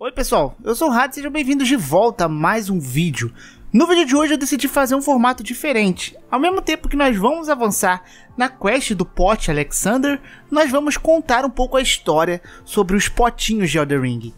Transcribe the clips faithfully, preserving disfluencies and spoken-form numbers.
Oi pessoal, eu sou o Radahn, sejam bem-vindos de volta a mais um vídeo. No vídeo de hoje eu decidi fazer um formato diferente. Ao mesmo tempo que nós vamos avançar na quest do pote Alexander, nós vamos contar um pouco a história sobre os potinhos de Elden Ring.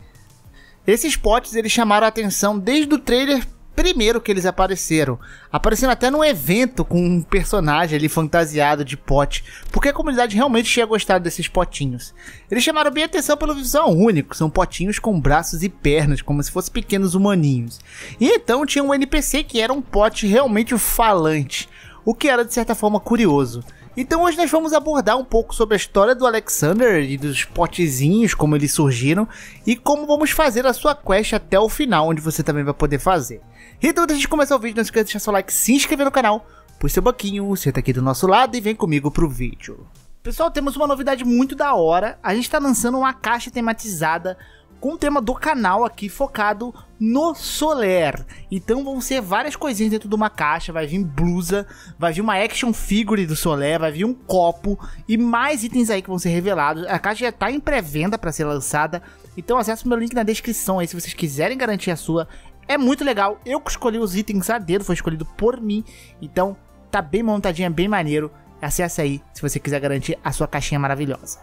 Esses potes eles chamaram a atenção desde o trailer primeiro que eles apareceram, aparecendo até num evento com um personagem ali fantasiado de pote, porque a comunidade realmente tinha gostado desses potinhos. Eles chamaram bem a atenção pelo visual único, são potinhos com braços e pernas, como se fossem pequenos humaninhos. E então tinha um N P C que era um pote realmente falante, o que era de certa forma curioso. Então hoje nós vamos abordar um pouco sobre a história do Alexander e dos potezinhos, como eles surgiram e como vamos fazer a sua quest até o final, onde você também vai poder fazer. Então antes de começar o vídeo, não esqueça de deixar seu like, se inscrever no canal, puxa seu banquinho, senta aqui do nosso lado e vem comigo pro vídeo. Pessoal, temos uma novidade muito da hora, a gente está lançando uma caixa tematizada com o tema do canal aqui focado no Solaire. Então vão ser várias coisinhas dentro de uma caixa, vai vir blusa, vai vir uma action figure do Solaire, vai vir um copo e mais itens aí que vão ser revelados. A caixa já está em pré-venda para ser lançada, então acesse o meu link na descrição aí se vocês quiserem garantir a sua. É muito legal, eu escolhi os itens a dedo, foi escolhido por mim, então tá bem montadinha, bem maneiro. Acesse aí se você quiser garantir a sua caixinha maravilhosa.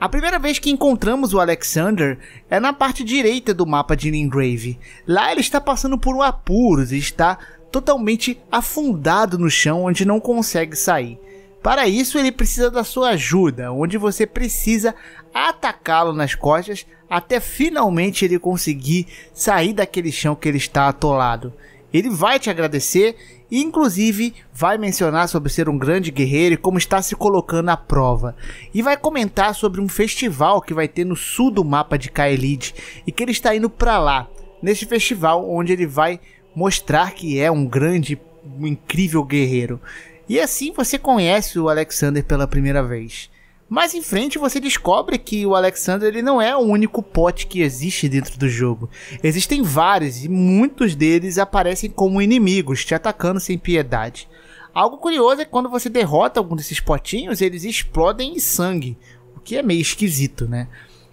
A primeira vez que encontramos o Alexander é na parte direita do mapa de Limgrave. Lá ele está passando por um apuros e está totalmente afundado no chão, onde não consegue sair. Para isso ele precisa da sua ajuda, onde você precisa atacá-lo nas costas até finalmente ele conseguir sair daquele chão que ele está atolado. Ele vai te agradecer e inclusive vai mencionar sobre ser um grande guerreiro e como está se colocando à prova. E vai comentar sobre um festival que vai ter no sul do mapa de Caelid e que ele está indo para lá. Neste festival onde ele vai mostrar que é um grande, um incrível guerreiro. E assim você conhece o Alexander pela primeira vez. Mais em frente você descobre que o Alexander ele não é o único pote que existe dentro do jogo. Existem vários e muitos deles aparecem como inimigos, te atacando sem piedade. Algo curioso é que quando você derrota algum desses potinhos, eles explodem em sangue, o que é meio esquisito, né?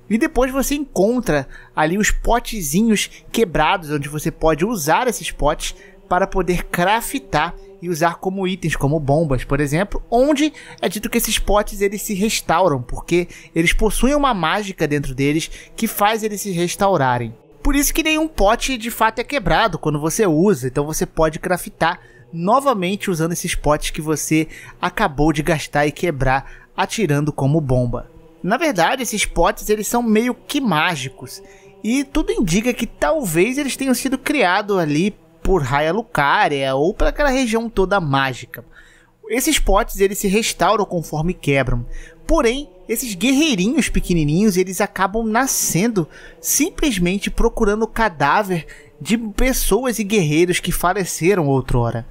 E depois você encontra ali os potezinhos quebrados, onde você pode usar esses potes para poder craftar e usar como itens, como bombas, por exemplo, onde é dito que esses potes eles se restauram, porque eles possuem uma mágica dentro deles que faz eles se restaurarem. Por isso que nenhum pote de fato é quebrado quando você usa, então você pode craftar novamente usando esses potes que você acabou de gastar e quebrar, atirando como bomba. Na verdade, esses potes eles são meio que mágicos, e tudo indica que talvez eles tenham sido criados ali por Raya Lucaria ou para aquela região toda mágica. Esses potes eles se restauram conforme quebram. Porém, esses guerreirinhos pequenininhos eles acabam nascendo simplesmente procurando o cadáver de pessoas e guerreiros que faleceram outrora.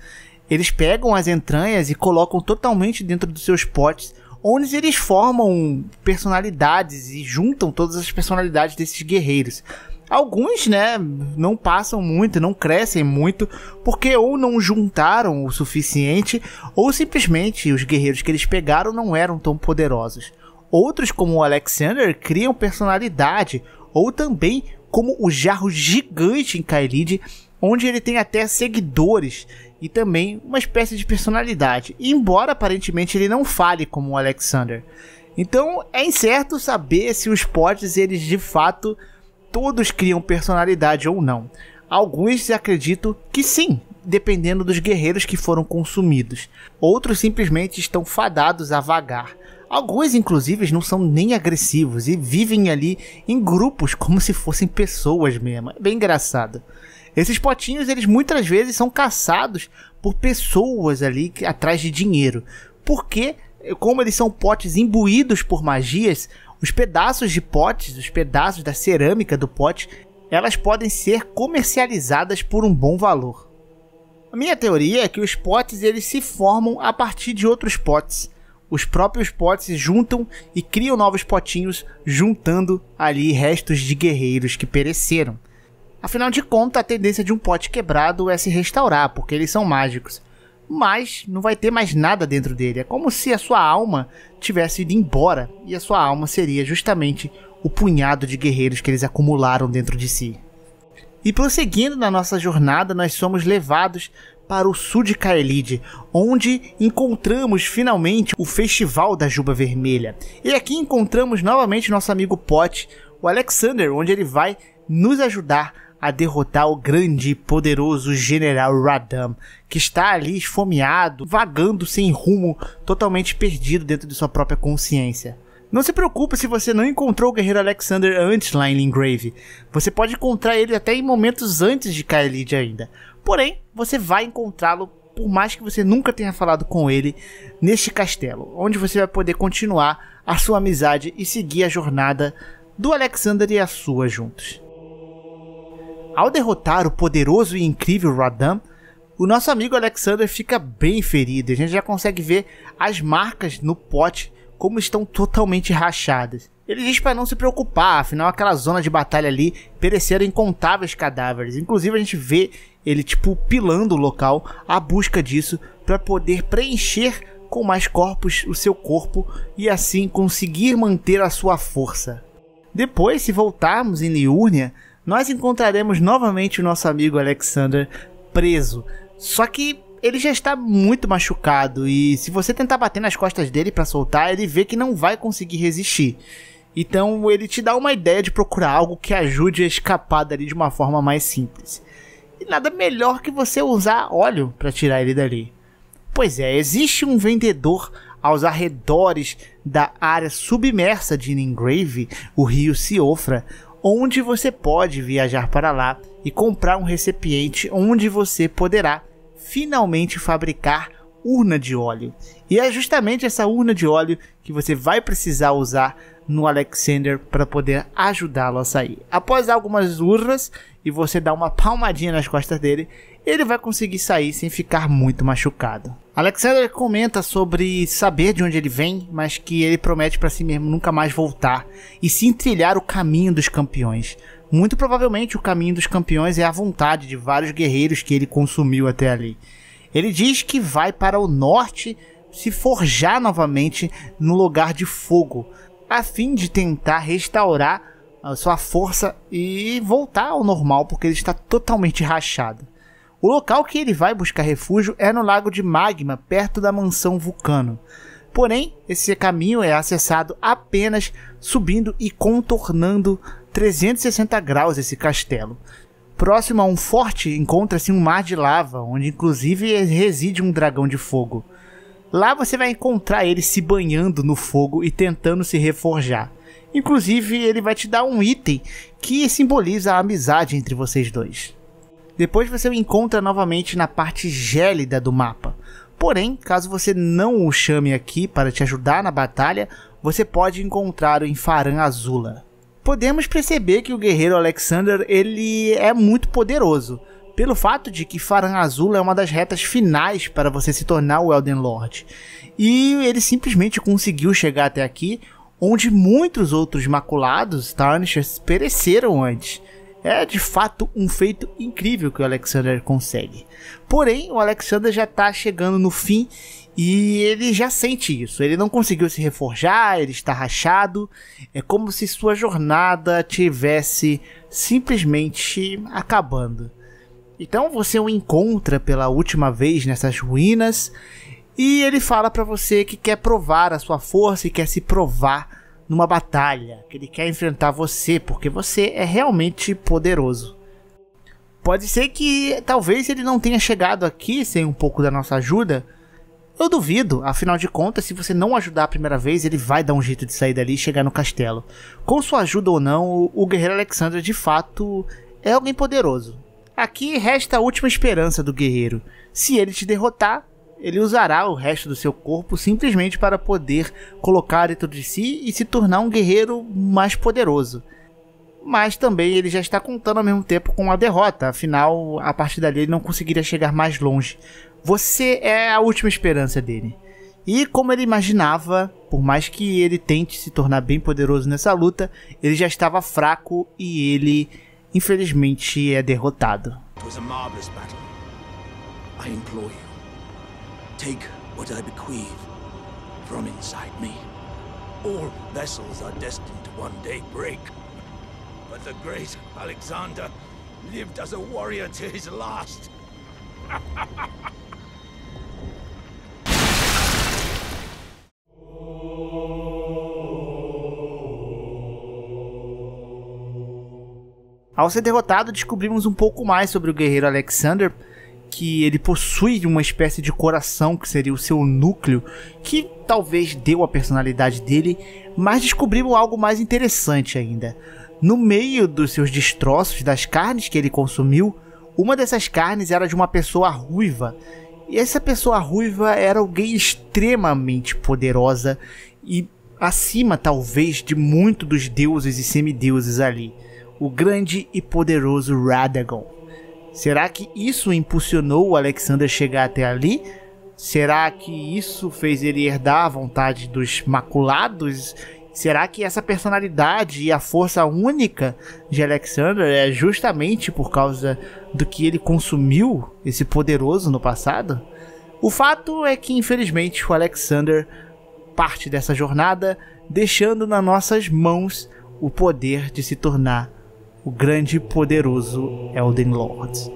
Eles pegam as entranhas e colocam totalmente dentro dos seus potes, onde eles formam personalidades e juntam todas as personalidades desses guerreiros. Alguns, né, não passam muito, não crescem muito, porque ou não juntaram o suficiente, ou simplesmente os guerreiros que eles pegaram não eram tão poderosos. Outros, como o Alexander, criam personalidade, ou também como o Jarro Gigante em Caelid, onde ele tem até seguidores e também uma espécie de personalidade, embora aparentemente ele não fale como o Alexander. Então é incerto saber se os potes eles de fato todos criam personalidade ou não. Alguns acreditam que sim, dependendo dos guerreiros que foram consumidos. Outros simplesmente estão fadados a vagar. Alguns, inclusive, não são nem agressivos e vivem ali em grupos como se fossem pessoas mesmo. É bem engraçado. Esses potinhos, eles muitas vezes são caçados por pessoas ali atrás de dinheiro. Porque, como eles são potes imbuídos por magias, os pedaços de potes, os pedaços da cerâmica do pote, elas podem ser comercializadas por um bom valor. A minha teoria é que os potes eles se formam a partir de outros potes. Os próprios potes se juntam e criam novos potinhos, juntando ali restos de guerreiros que pereceram. Afinal de contas, a tendência de um pote quebrado é se restaurar, porque eles são mágicos. mas não vai ter mais nada dentro dele. É como se a sua alma tivesse ido embora, e a sua alma seria justamente o punhado de guerreiros que eles acumularam dentro de si. E prosseguindo na nossa jornada, nós somos levados para o sul de Caelid, onde encontramos finalmente o Festival da Juba Vermelha. E aqui encontramos novamente nosso amigo Pot, o Alexander, onde ele vai nos ajudar a derrotar o grande e poderoso General Radahn, que está ali esfomeado, vagando sem rumo, totalmente perdido dentro de sua própria consciência. Não se preocupe se você não encontrou o guerreiro Alexander antes lá em Limgrave. Você pode encontrar ele até em momentos antes de Caelid ainda. Porém, você vai encontrá-lo, por mais que você nunca tenha falado com ele, neste castelo, onde você vai poder continuar a sua amizade e seguir a jornada do Alexander e a sua juntos. Ao derrotar o poderoso e incrível Radahn, o nosso amigo Alexander fica bem ferido. A gente já consegue ver as marcas no pote, como estão totalmente rachadas. Ele diz para não se preocupar, afinal aquela zona de batalha ali pereceram incontáveis cadáveres. Inclusive a gente vê ele tipo pilando o local à busca disso para poder preencher com mais corpos o seu corpo e assim conseguir manter a sua força. Depois, se voltarmos em Liurnia, nós encontraremos novamente o nosso amigo Alexander preso. Só que ele já está muito machucado e se você tentar bater nas costas dele para soltar, ele vê que não vai conseguir resistir. Então ele te dá uma ideia de procurar algo que ajude a escapar dali de uma forma mais simples. E nada melhor que você usar óleo para tirar ele dali. Pois é, existe um vendedor aos arredores da área submersa de Nokgrave, o rio Siofra, onde você pode viajar para lá e comprar um recipiente onde você poderá finalmente fabricar urna de óleo. E é justamente essa urna de óleo que você vai precisar usar no Alexander para poder ajudá-lo a sair. Após algumas urnas e você dar uma palmadinha nas costas dele, ele vai conseguir sair sem ficar muito machucado. Alexander comenta sobre saber de onde ele vem, mas que ele promete para si mesmo nunca mais voltar e sim trilhar o caminho dos campeões. Muito provavelmente o caminho dos campeões é a vontade de vários guerreiros que ele consumiu até ali. Ele diz que vai para o norte se forjar novamente no lugar de fogo, a fim de tentar restaurar a sua força e voltar ao normal, porque ele está totalmente rachado. O local que ele vai buscar refúgio é no Lago de Magma, perto da Mansão Vulcano. Porém, esse caminho é acessado apenas subindo e contornando trezentos e sessenta graus esse castelo. Próximo a um forte encontra-se um mar de lava, onde inclusive reside um dragão de fogo. Lá você vai encontrar ele se banhando no fogo e tentando se reforjar. Inclusive ele vai te dar um item que simboliza a amizade entre vocês dois. Depois você o encontra novamente na parte gélida do mapa. Porém, caso você não o chame aqui para te ajudar na batalha, você pode encontrá-lo em Farum Azula. Podemos perceber que o guerreiro Alexander ele é muito poderoso, pelo fato de que Farum Azula é uma das retas finais para você se tornar o Elden Lord. E ele simplesmente conseguiu chegar até aqui, onde muitos outros maculados, Tarnished, pereceram antes. É de fato um feito incrível que o Alexander consegue. Porém, o Alexander já está chegando no fim e ele já sente isso. Ele não conseguiu se reforjar, ele está rachado. É como se sua jornada tivesse simplesmente acabando. Então você o encontra pela última vez nessas ruínas e ele fala para você que quer provar a sua força e quer se provar numa batalha, que ele quer enfrentar você, porque você é realmente poderoso. Pode ser que talvez ele não tenha chegado aqui sem um pouco da nossa ajuda. Eu duvido, afinal de contas, se você não ajudar a primeira vez, ele vai dar um jeito de sair dali e chegar no castelo. Com sua ajuda ou não, o guerreiro Alexander de fato é alguém poderoso. Aqui resta a última esperança do guerreiro. Se ele te derrotar, ele usará o resto do seu corpo simplesmente para poder colocar dentro de si e se tornar um guerreiro mais poderoso. Mas também ele já está contando ao mesmo tempo com a derrota, afinal a partir dali ele não conseguiria chegar mais longe. Você é a última esperança dele. E como ele imaginava, por mais que ele tente se tornar bem poderoso nessa luta, ele já estava fraco e ele infelizmente é derrotado. Foi uma batalha maravilhosa. Eu imploro você. Take what I bequeath from inside me. All vessels are destined to one day break. But the great Alexander lived as a warrior to his last. Ao ser derrotado, descobrimos um pouco mais sobre o guerreiro Alexander, que ele possui uma espécie de coração, que seria o seu núcleo, que talvez deu a personalidade dele, mas descobrimos algo mais interessante ainda. No meio dos seus destroços, das carnes que ele consumiu, uma dessas carnes era de uma pessoa ruiva. E essa pessoa ruiva era alguém extremamente poderosa e acima, talvez, de muito dos deuses e semideuses ali. O grande e poderoso Radagon. Será que isso impulsionou o Alexander a chegar até ali? Será que isso fez ele herdar a vontade dos maculados? Será que essa personalidade e a força única de Alexander é justamente por causa do que ele consumiu, esse poderoso, no passado? O fato é que, infelizmente, o Alexander parte dessa jornada deixando nas nossas mãos o poder de se tornar o grande e poderoso Elden Lord.